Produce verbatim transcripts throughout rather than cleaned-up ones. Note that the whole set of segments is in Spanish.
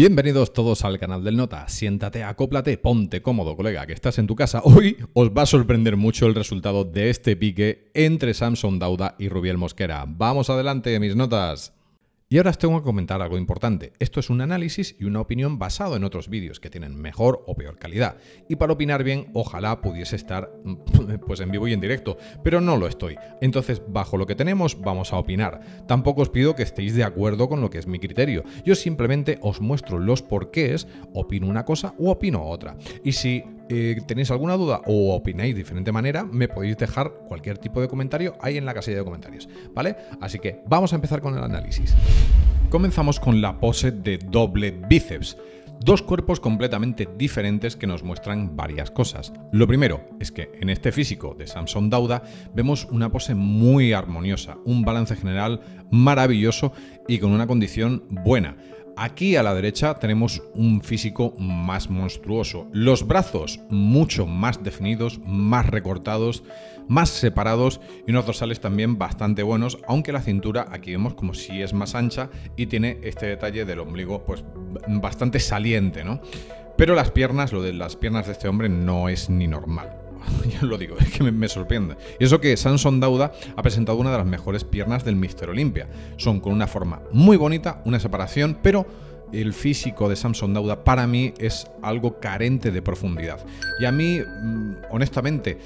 Bienvenidos todos al canal del Nota. Siéntate, acóplate, ponte cómodo, colega, que estás en tu casa. Hoy os va a sorprender mucho el resultado de este pique entre Samson Dauda y Rubiel Mosquera. ¡Vamos adelante, mis notas! Y ahora os tengo que comentar algo importante. Esto es un análisis y una opinión basado en otros vídeos que tienen mejor o peor calidad. Y para opinar bien, ojalá pudiese estar pues en vivo y en directo, pero no lo estoy. Entonces, bajo lo que tenemos, vamos a opinar. Tampoco os pido que estéis de acuerdo con lo que es mi criterio. Yo simplemente os muestro los porqués, opino una cosa u opino otra. Y si Eh, tenéis alguna duda o opináis de diferente manera, me podéis dejar cualquier tipo de comentario ahí en la casilla de comentarios, ¿vale? Así que vamos a empezar con el análisis. Comenzamos con la pose de doble bíceps. Dos cuerpos completamente diferentes que nos muestran varias cosas. Lo primero es que en este físico de Samson Dauda vemos una pose muy armoniosa, un balance general maravilloso y con una condición buena. Aquí a la derecha tenemos un físico más monstruoso. Los brazos mucho más definidos, más recortados, más separados y unos dorsales también bastante buenos, aunque la cintura aquí vemos como si es más ancha y tiene este detalle del ombligo pues bastante saliente, ¿no? Pero las piernas, lo de las piernas de este hombre no es ni normal. Ya lo digo, es que me, me sorprende. Y eso que Samson Dauda ha presentado una de las mejores piernas del míster Olympia. Son con una forma muy bonita, una separación, pero el físico de Samson Dauda para mí es algo carente de profundidad. Y a mí, honestamente,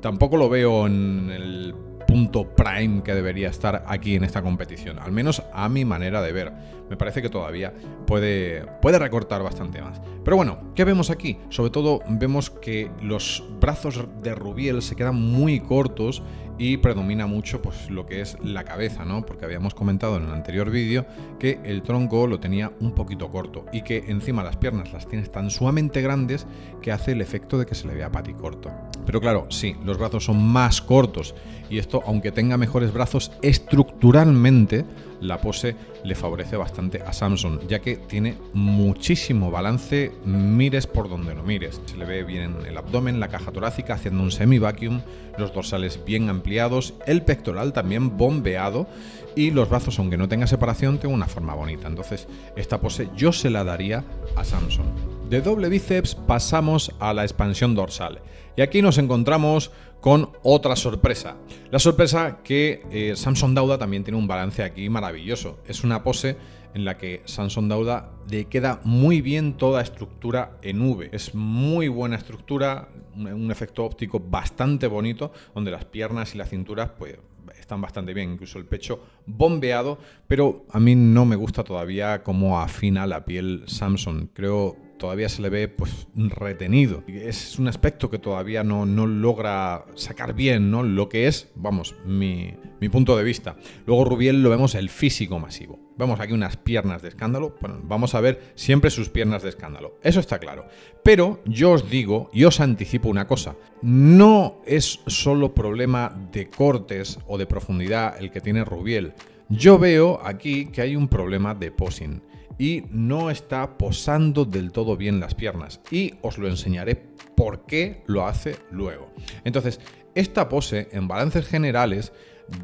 tampoco lo veo en el punto prime que debería estar aquí en esta competición, al menos a mi manera de ver. Me parece que todavía puede, puede recortar bastante más. Pero bueno, ¿qué vemos aquí? Sobre todo vemos que los brazos de Rubiel se quedan muy cortos y predomina mucho pues, lo que es la cabeza, ¿no? Porque habíamos comentado en el anterior vídeo que el tronco lo tenía un poquito corto y que encima las piernas las tienes tan sumamente grandes que hace el efecto de que se le vea paticorto. Pero claro, sí, los brazos son más cortos y esto, aunque tenga mejores brazos, estructuralmente la pose le favorece bastante a Samson, ya que tiene muchísimo balance, mires por donde no mires. Se le ve bien el abdomen, la caja torácica haciendo un semi-vacuum, los dorsales bien ampliados, el pectoral también bombeado y los brazos, aunque no tenga separación, tiene una forma bonita. Entonces, esta pose yo se la daría a Samson. De doble bíceps pasamos a la expansión dorsal. Y aquí nos encontramos con otra sorpresa. La sorpresa que eh, Samson Dauda también tiene un balance aquí maravilloso. Es una pose en la que Samson Dauda le queda muy bien toda estructura en V. Es muy buena estructura, un efecto óptico bastante bonito, donde las piernas y las cinturas pues, están bastante bien, incluso el pecho bombeado, pero a mí no me gusta todavía cómo afina la piel Samson. Creo todavía se le ve pues retenido. Es un aspecto que todavía no, no logra sacar bien, ¿no? Lo que es, vamos, mi, mi punto de vista. Luego Rubiel lo vemos el físico masivo. Vemos aquí unas piernas de escándalo. Bueno, vamos a ver siempre sus piernas de escándalo. Eso está claro. Pero yo os digo y os anticipo una cosa. No es solo problema de cortes o de profundidad el que tiene Rubiel. Yo veo aquí que hay un problema de posing. Y no está posando del todo bien las piernas. Y os lo enseñaré por qué lo hace luego. Entonces, esta pose, en balances generales,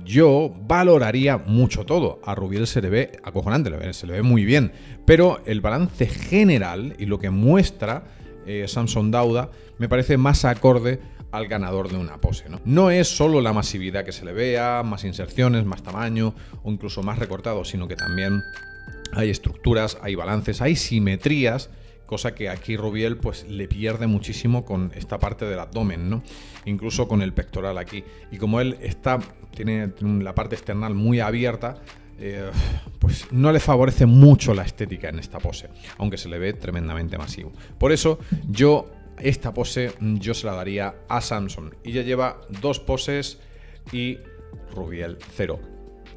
yo valoraría mucho todo. A Rubiel se le ve acojonante, se le ve muy bien. Pero el balance general y lo que muestra eh, Samson Dauda me parece más acorde al ganador de una pose, ¿no? No es solo la masividad que se le vea, más inserciones, más tamaño o incluso más recortado, sino que también hay estructuras, hay balances, hay simetrías, cosa que aquí Rubiel pues le pierde muchísimo con esta parte del abdomen, ¿no? Incluso con el pectoral aquí. Y como él está, tiene la parte external muy abierta, eh, pues no le favorece mucho la estética en esta pose, aunque se le ve tremendamente masivo. Por eso yo esta pose yo se la daría a Samson. Y ya lleva dos poses y Rubiel cero.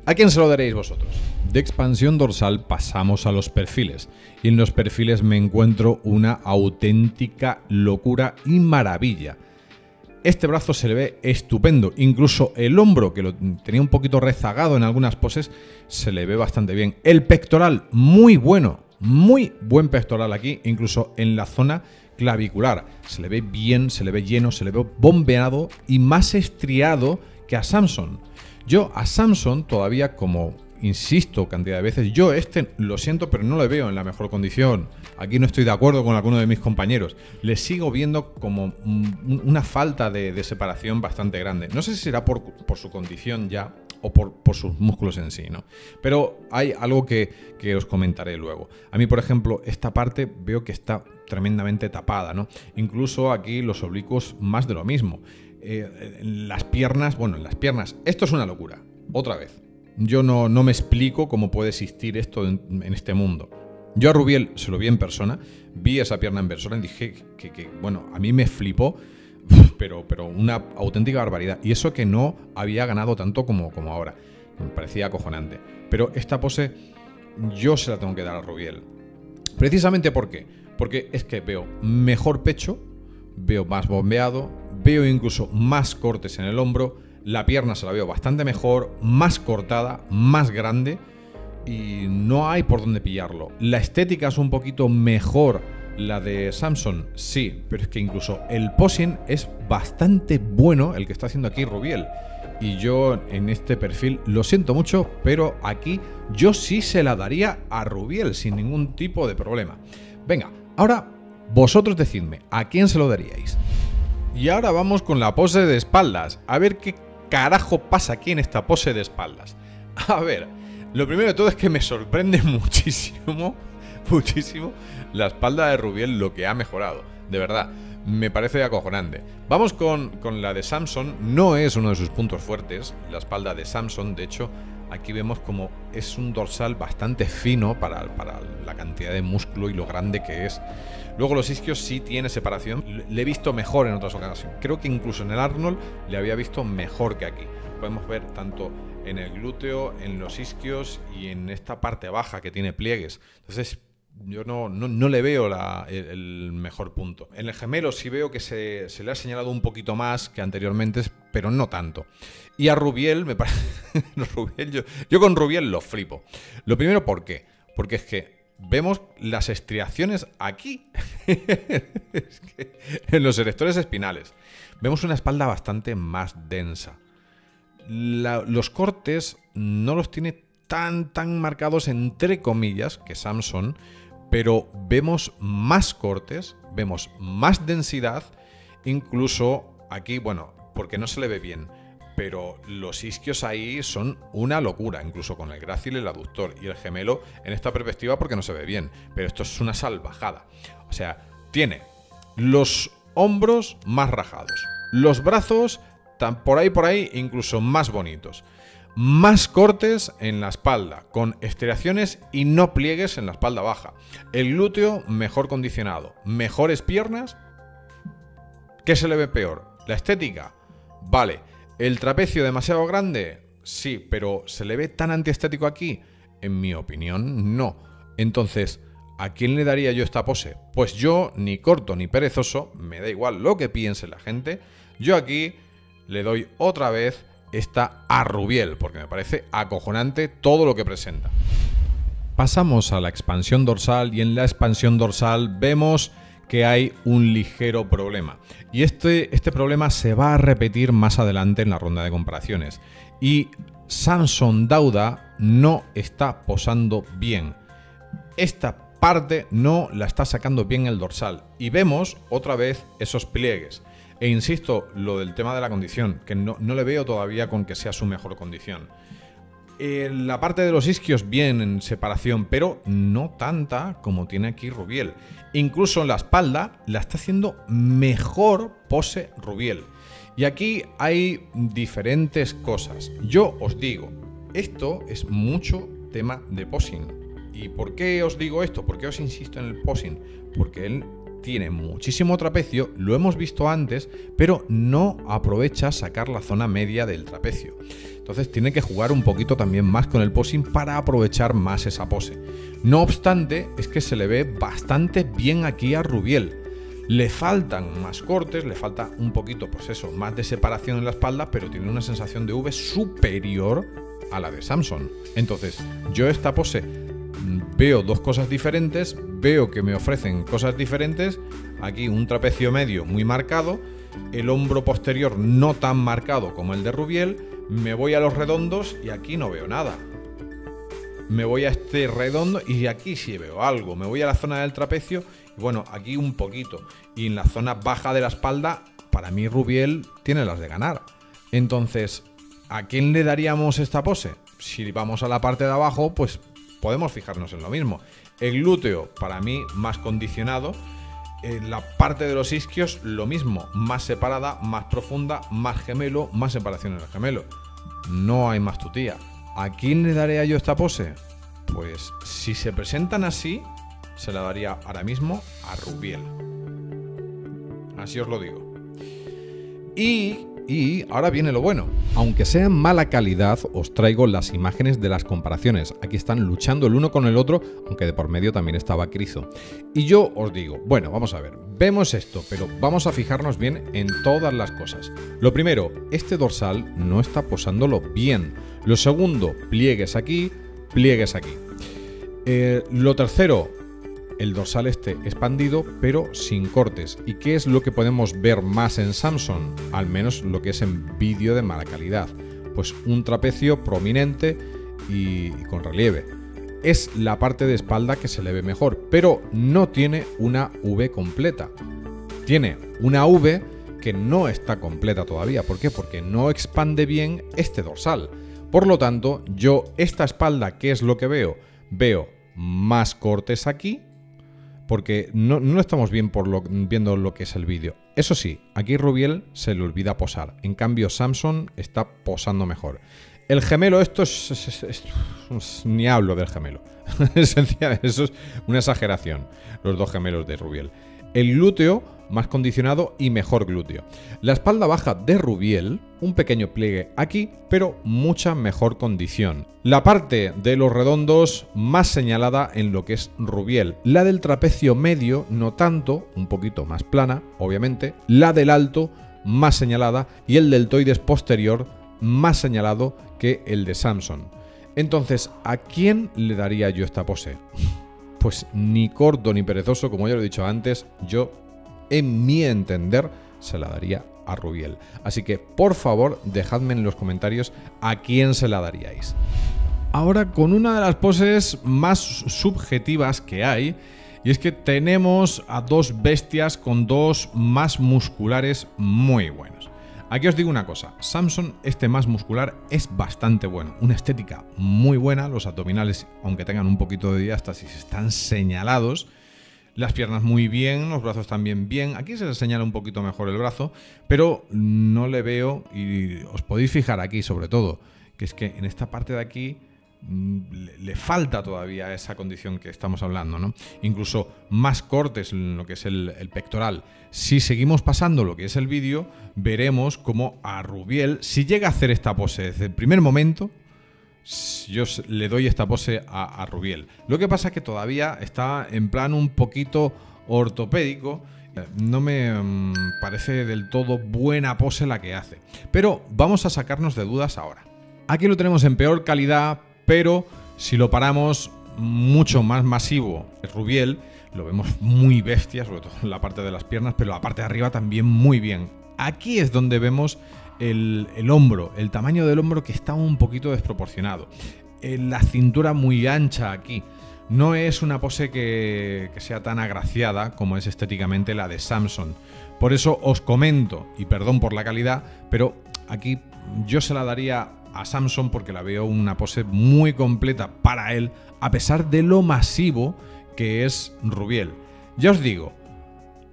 ¿A quién se lo daréis vosotros? De expansión dorsal pasamos a los perfiles. Y en los perfiles me encuentro una auténtica locura y maravilla. Este brazo se le ve estupendo. Incluso el hombro, que lo tenía un poquito rezagado en algunas poses, se le ve bastante bien. El pectoral, muy bueno. Muy buen pectoral aquí, incluso en la zona clavicular. Se le ve bien, se le ve lleno, se le ve bombeado y más estriado que a Samson. Yo a Samson todavía, como insisto cantidad de veces, yo este lo siento pero no lo veo en la mejor condición. Aquí no estoy de acuerdo con alguno de mis compañeros. Le sigo viendo como una falta de, de separación bastante grande. No sé si será por, por su condición ya o por, por sus músculos en sí, ¿no? Pero hay algo que, que os comentaré luego. A mí, por ejemplo, esta parte veo que está tremendamente tapada, ¿no? Incluso aquí los oblicuos más de lo mismo. Eh, las piernas, bueno, en las piernas, esto es una locura, otra vez. Yo no, no me explico cómo puede existir esto en, en este mundo. Yo a Rubiel se lo vi en persona, vi esa pierna en persona y dije que, que bueno, a mí me flipó, pero, pero una auténtica barbaridad. Y eso que no había ganado tanto como, como ahora. Me parecía acojonante. Pero esta pose yo se la tengo que dar a Rubiel. Precisamente ¿por qué? Porque es que veo mejor pecho, veo más bombeado, veo incluso más cortes en el hombro, la pierna se la veo bastante mejor, más cortada, más grande y no hay por dónde pillarlo. La estética es un poquito mejor la de Samson, sí, pero es que incluso el posing es bastante bueno el que está haciendo aquí Rubiel. Y yo en este perfil lo siento mucho, pero aquí yo sí se la daría a Rubiel sin ningún tipo de problema. Venga, ahora vosotros decidme, ¿a quién se lo daríais? Y ahora vamos con la pose de espaldas. A ver qué carajo pasa aquí en esta pose de espaldas. A ver, lo primero de todo es que me sorprende muchísimo, muchísimo la espalda de Rubiel, lo que ha mejorado. De verdad, me parece acojonante. Vamos con, con la de Samson. No es uno de sus puntos fuertes, la espalda de Samson. De hecho, aquí vemos como es un dorsal bastante fino para, para la cantidad de músculo y lo grande que es. Luego los isquios sí tiene separación. Le he visto mejor en otras ocasiones. Creo que incluso en el Arnold le había visto mejor que aquí. Podemos ver tanto en el glúteo, en los isquios y en esta parte baja que tiene pliegues. Entonces yo no, no, no le veo la, el, el mejor punto. En el gemelo sí veo que se, se le ha señalado un poquito más que anteriormente, pero no tanto. Y a Rubiel, me parece... Rubiel, yo, yo con Rubiel lo flipo. Lo primero, ¿por qué? Porque es que vemos las estriaciones aquí, es que en los erectores espinales. Vemos una espalda bastante más densa. La, los cortes no los tiene tan, tan marcados, entre comillas, que Samson, pero vemos más cortes, vemos más densidad, incluso aquí, bueno, porque no se le ve bien. Pero los isquios ahí son una locura, incluso con el grácil, el aductor y el gemelo en esta perspectiva porque no se ve bien. Pero esto es una salvajada. O sea, tiene los hombros más rajados, los brazos tan por ahí por ahí incluso más bonitos, más cortes en la espalda, con estriaciones y no pliegues en la espalda baja. El glúteo mejor condicionado, mejores piernas. ¿Qué se le ve peor? La estética. Vale. ¿El trapecio demasiado grande? Sí, pero ¿se le ve tan antiestético aquí? En mi opinión, no. Entonces, ¿a quién le daría yo esta pose? Pues yo, ni corto ni perezoso, me da igual lo que piense la gente, yo aquí le doy otra vez esta a Rubiel, porque me parece acojonante todo lo que presenta. Pasamos a la expansión dorsal y en la expansión dorsal vemos que hay un ligero problema. Y este, este problema se va a repetir más adelante en la ronda de comparaciones. Y Samson Dauda no está posando bien. Esta parte no la está sacando bien el dorsal. Y vemos otra vez esos pliegues. E insisto, lo del tema de la condición, que no, no le veo todavía con que sea su mejor condición. Eh, la parte de los isquios bien en separación, pero no tanta como tiene aquí Rubiel. Incluso en la espalda la está haciendo mejor pose Rubiel. Y aquí hay diferentes cosas. Yo os digo, esto es mucho tema de posing. ¿Y por qué os digo esto? ¿Por qué os insisto en el posing? Porque él tiene muchísimo trapecio, lo hemos visto antes, pero no aprovecha sacar la zona media del trapecio. Entonces tiene que jugar un poquito también más con el posing para aprovechar más esa pose. No obstante, es que se le ve bastante bien aquí a Rubiel. Le faltan más cortes, le falta un poquito, pues eso, más de separación en la espalda, pero tiene una sensación de V superior a la de Samson. Entonces, yo esta pose veo dos cosas diferentes, veo que me ofrecen cosas diferentes. Aquí un trapecio medio muy marcado, el hombro posterior no tan marcado como el de Rubiel. Me voy a los redondos y aquí no veo nada. me voy a este redondo y aquí sí veo algo. Me voy a la zona del trapecio y bueno, aquí un poquito. Y en la zona baja de la espalda, para mí Rubiel tiene las de ganar. Entonces, ¿a quién le daríamos esta pose? Si vamos a la parte de abajo, pues podemos fijarnos en lo mismo. El glúteo, para mí, más condicionado. En la parte de los isquios, lo mismo. Más separada, más profunda, más gemelo, más separación en el gemelo. No hay más tutía. ¿A quién le daría yo esta pose? Pues si se presentan así, se la daría ahora mismo a Rubiel. Así os lo digo. Y... Y ahora viene lo bueno. Aunque sea en mala calidad, os traigo las imágenes de las comparaciones. Aquí están luchando el uno con el otro, aunque de por medio también estaba Crizo. Y yo os digo, bueno, vamos a ver, vemos esto, pero vamos a fijarnos bien en todas las cosas. Lo primero, este dorsal no está posándolo bien. Lo segundo, pliegues aquí, pliegues aquí. Eh, lo tercero, el dorsal este expandido, pero sin cortes. ¿Y qué es lo que podemos ver más en Samson? Al menos lo que es en vídeo de mala calidad. Pues un trapecio prominente y con relieve. Es la parte de espalda que se le ve mejor, pero no tiene una V completa. Tiene una V que no está completa todavía. ¿Por qué? Porque no expande bien este dorsal. Por lo tanto, yo esta espalda, ¿qué es lo que veo? Veo más cortes aquí, porque no, no estamos bien por lo, viendo lo que es el vídeo. Eso sí, aquí Rubiel se le olvida posar. En cambio, Samson está posando mejor. El gemelo, esto es... es, es, es, es ni hablo del gemelo. Eso es una exageración. Los dos gemelos de Rubiel. El glúteo, más condicionado y mejor glúteo. La espalda baja de Rubiel, un pequeño pliegue aquí, pero mucha mejor condición. La parte de los redondos más señalada en lo que es Rubiel. La del trapecio medio, no tanto, un poquito más plana, obviamente. La del alto, más señalada. Y el deltoides posterior, más señalado que el de Samson. Entonces, ¿a quién le daría yo esta pose? Pues ni corto ni perezoso, como ya lo he dicho antes, yo, en mi entender, se la daría a Rubiel. Así que, por favor, dejadme en los comentarios a quién se la daríais. Ahora con una de las poses más subjetivas que hay, y es que tenemos a dos bestias con dos más musculares muy buenos. Aquí os digo una cosa, Samson, este más muscular, es bastante bueno. Una estética muy buena, los abdominales, aunque tengan un poquito de diástasis, están señalados. Las piernas muy bien, los brazos también bien. Aquí se les señala un poquito mejor el brazo, pero no le veo, y os podéis fijar aquí sobre todo, que es que en esta parte de aquí le falta todavía esa condición que estamos hablando, ¿no? Incluso más cortes en lo que es el, el pectoral. Si seguimos pasando lo que es el vídeo, veremos cómo a Rubiel, si llega a hacer esta pose desde el primer momento, yo le doy esta pose a, a Rubiel. Lo que pasa es que todavía está en plan un poquito ortopédico. No me mmm, parece del todo buena pose la que hace. Pero vamos a sacarnos de dudas ahora. Aquí lo tenemos en peor calidad, pero si lo paramos mucho más masivo, Rubiel, lo vemos muy bestia, sobre todo en la parte de las piernas, pero la parte de arriba también muy bien. Aquí es donde vemos el, el hombro, el tamaño del hombro que está un poquito desproporcionado. La cintura muy ancha aquí. No es una pose que, que sea tan agraciada como es estéticamente la de Samson. Por eso os comento, y perdón por la calidad, pero aquí yo se la daría a Samson porque la veo una pose muy completa para él, a pesar de lo masivo que es Rubiel. Ya os digo,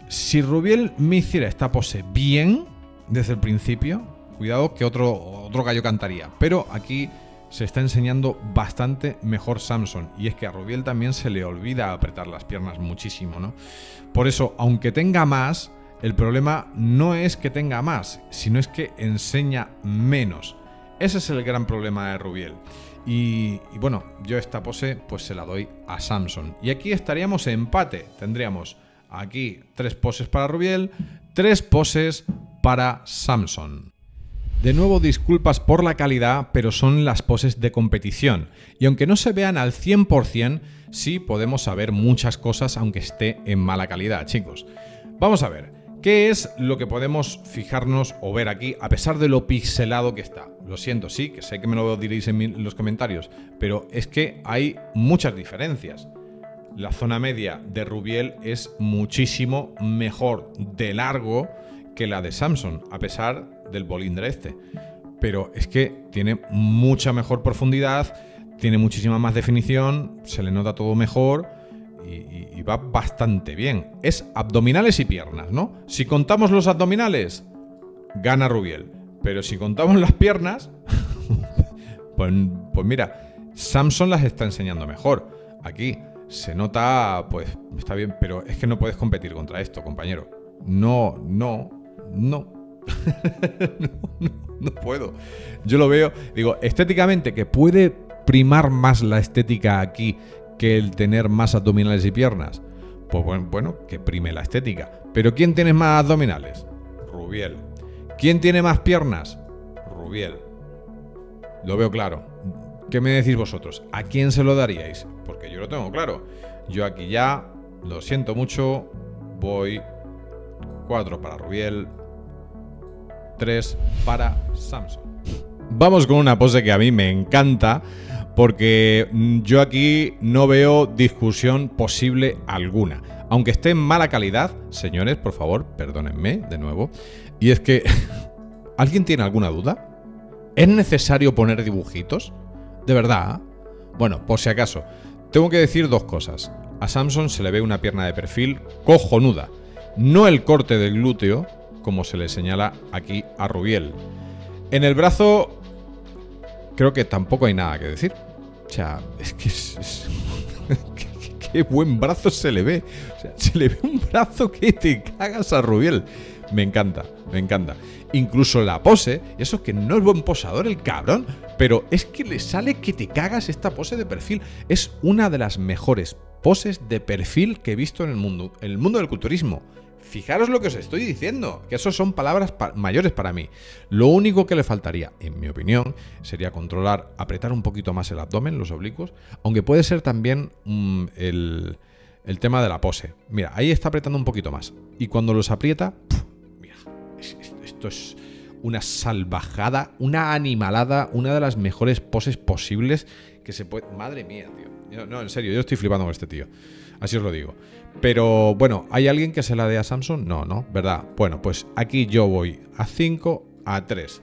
si Rubiel me hiciera esta pose bien desde el principio, cuidado que otro, otro gallo cantaría, pero aquí se está enseñando bastante mejor Samson, y es que a Rubiel también se le olvida apretar las piernas muchísimo, ¿no? Por eso, aunque tenga más, el problema no es que tenga más, sino es que enseña menos. Ese es el gran problema de Rubiel. Y, y bueno, yo esta pose pues se la doy a Samson. Y aquí estaríamos en empate. Tendríamos aquí tres poses para Rubiel, tres poses para Samson. De nuevo, disculpas por la calidad, pero son las poses de competición. Y aunque no se vean al cien por cien, sí podemos saber muchas cosas aunque esté en mala calidad, chicos. Vamos a ver. ¿Qué es lo que podemos fijarnos o ver aquí, a pesar de lo pixelado que está? Lo siento, sí, que sé que me lo diréis en los comentarios, pero es que hay muchas diferencias. La zona media de Rubiel es muchísimo mejor de largo que la de Samson, a pesar del bolindre este. Pero es que tiene mucha mejor profundidad, tiene muchísima más definición, se le nota todo mejor y, y va bastante bien. Es abdominales y piernas, ¿no? Si contamos los abdominales, gana Rubiel. Pero si contamos las piernas, pues, pues mira, Samson las está enseñando mejor. Aquí se nota, pues está bien, pero es que no puedes competir contra esto, compañero. No, no, no. no, no, no puedo. Yo lo veo, digo, estéticamente, que puede primar más la estética aquí que el tener más abdominales y piernas. Pues bueno, bueno, que prime la estética. Pero ¿quién tiene más abdominales? Rubiel. ¿Quién tiene más piernas? Rubiel. Lo veo claro. ¿Qué me decís vosotros? ¿A quién se lo daríais? Porque yo lo tengo claro. Yo aquí ya, lo siento mucho, voy cuatro para Rubiel, tres para Samson. Vamos con una pose que a mí me encanta, porque yo aquí no veo discusión posible alguna. Aunque esté en mala calidad, señores, por favor, perdónenme de nuevo. Y es que, ¿alguien tiene alguna duda? ¿Es necesario poner dibujitos? ¿De verdad? Bueno, por si acaso, tengo que decir dos cosas. A Samson se le ve una pierna de perfil cojonuda. No el corte del glúteo, como se le señala aquí a Rubiel. En el brazo creo que tampoco hay nada que decir. O sea, es que es, es, qué, qué buen brazo se le ve. O sea, se le ve un brazo que te cagas a Rubiel. Me encanta, me encanta. Incluso la pose, eso es que no es buen posador el cabrón, pero es que le sale que te cagas esta pose de perfil. Es una de las mejores poses de perfil que he visto en el mundo, en el mundo del culturismo. Fijaros lo que os estoy diciendo, que eso son palabras pa- mayores para mí. Lo único que le faltaría, en mi opinión, sería controlar, apretar un poquito más el abdomen, los oblicuos, aunque puede ser también mmm, el, el tema de la pose. Mira, ahí está apretando un poquito más. Y cuando los aprieta, pff, mira, es, es, esto es una salvajada, una animalada, una de las mejores poses posibles que se puede... Madre mía, tío. Yo, no, en serio, yo estoy flipando con este tío. Así os lo digo. Pero bueno, ¿hay alguien que se la dé a Samson? No, no, ¿verdad? Bueno, pues aquí yo voy a cinco, a tres.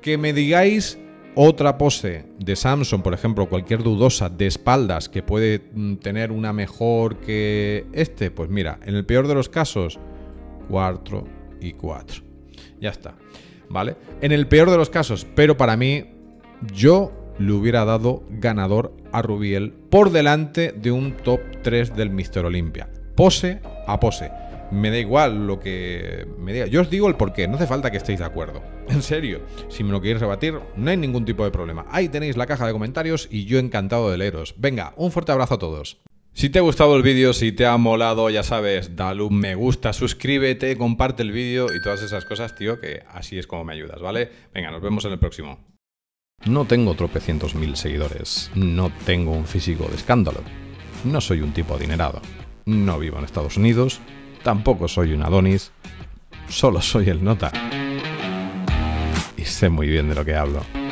Que me digáis otra pose de Samson, por ejemplo, cualquier dudosa de espaldas que puede tener una mejor que este. Pues mira, en el peor de los casos, cuatro y cuatro. Ya está, ¿vale? En el peor de los casos, pero para mí, yo le hubiera dado ganador a Rubiel por delante de un top tres del míster Olympia. Pose a pose. Me da igual lo que me diga. Yo os digo el porqué, no hace falta que estéis de acuerdo. En serio, si me lo queréis rebatir, no hay ningún tipo de problema. Ahí tenéis la caja de comentarios y yo encantado de leeros. Venga, un fuerte abrazo a todos. Si te ha gustado el vídeo, si te ha molado, ya sabes, dale un me gusta, suscríbete, comparte el vídeo y todas esas cosas, tío, que así es como me ayudas, ¿vale? Venga, nos vemos en el próximo. No tengo tropecientos mil seguidores, no tengo un físico de escándalo, no soy un tipo adinerado, no vivo en Estados Unidos, tampoco soy un Adonis, solo soy el Nota. Y sé muy bien de lo que hablo.